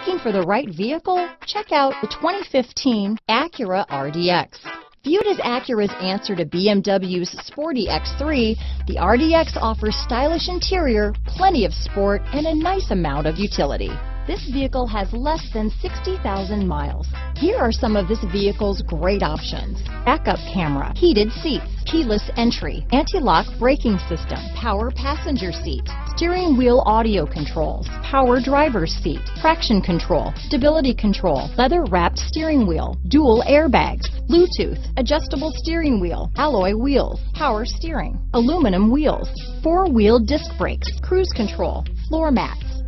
Looking for the right vehicle? Check out the 2015 Acura RDX. Viewed as Acura's answer to BMW's sporty X3, the RDX offers stylish interior, plenty of sport, and a nice amount of utility. This vehicle has less than 60,000 miles. Here are some of this vehicle's great options: backup camera, heated seats, keyless entry, anti-lock braking system, power passenger seat, steering wheel audio controls, power driver's seat, traction control, stability control, leather-wrapped steering wheel, dual airbags, Bluetooth, adjustable steering wheel, alloy wheels, power steering, aluminum wheels, four-wheel disc brakes, cruise control, floor mats.